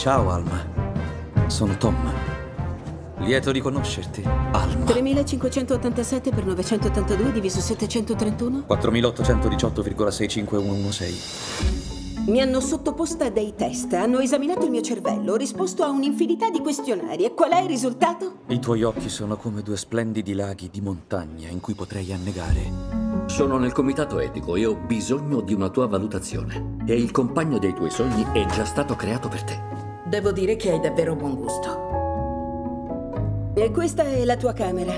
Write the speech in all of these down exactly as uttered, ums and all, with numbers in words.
Ciao, Alma. Sono Tom. Lieto di conoscerti, Alma. tremilacinquecentottantasette per novecentottantadue diviso settecentotrentuno? quattromilaottocentodiciotto virgola sei cinque uno uno sei. Mi hanno sottoposta a dei test, hanno esaminato il mio cervello, ho risposto a un'infinità di questionari. E qual è il risultato? I tuoi occhi sono come due splendidi laghi di montagna in cui potrei annegare. Sono nel comitato etico e ho bisogno di una tua valutazione. E il compagno dei tuoi sogni è già stato creato per te. Devo dire che hai davvero buon gusto. E questa è la tua camera.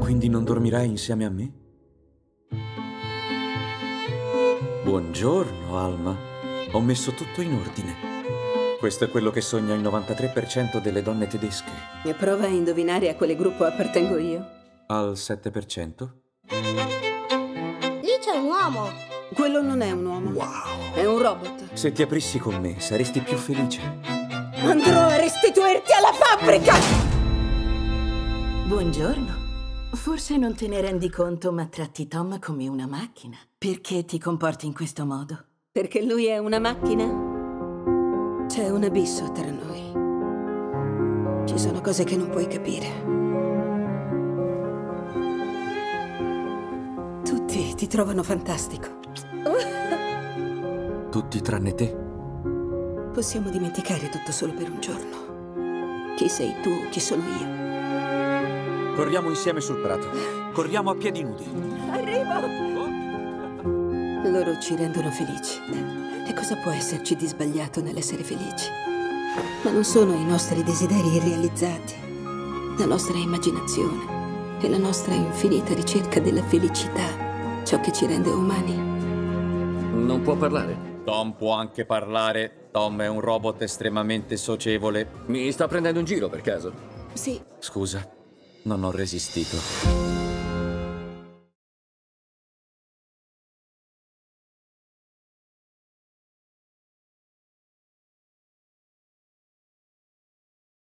Quindi non dormirai insieme a me? Buongiorno, Alma. Ho messo tutto in ordine. Questo è quello che sogna il novantatré per cento delle donne tedesche. E prova a indovinare a quale gruppo appartengo io. Al sette per cento? Lì c'è un uomo. Quello non è un uomo. Wow. È un robot. Se ti aprissi con me, saresti più felice. Andrò a restituirti alla fabbrica! Buongiorno. Forse non te ne rendi conto, ma tratti Tom come una macchina. Perché ti comporti in questo modo? Perché lui è una macchina? C'è un abisso tra noi. Ci sono cose che non puoi capire. Tutti ti trovano fantastico. Tutti tranne te? Possiamo dimenticare tutto solo per un giorno. Chi sei tu, chi sono io? Corriamo insieme sul prato. Corriamo a piedi nudi. Arrivo! Loro ci rendono felici. E cosa può esserci di sbagliato nell'essere felici? Ma non sono i nostri desideri irrealizzati, la nostra immaginazione e la nostra infinita ricerca della felicità, ciò che ci rende umani. Non può parlare. Tom può anche parlare. Tom è un robot estremamente socievole. Mi sta prendendo in giro per caso? Sì. Scusa. Non ho resistito.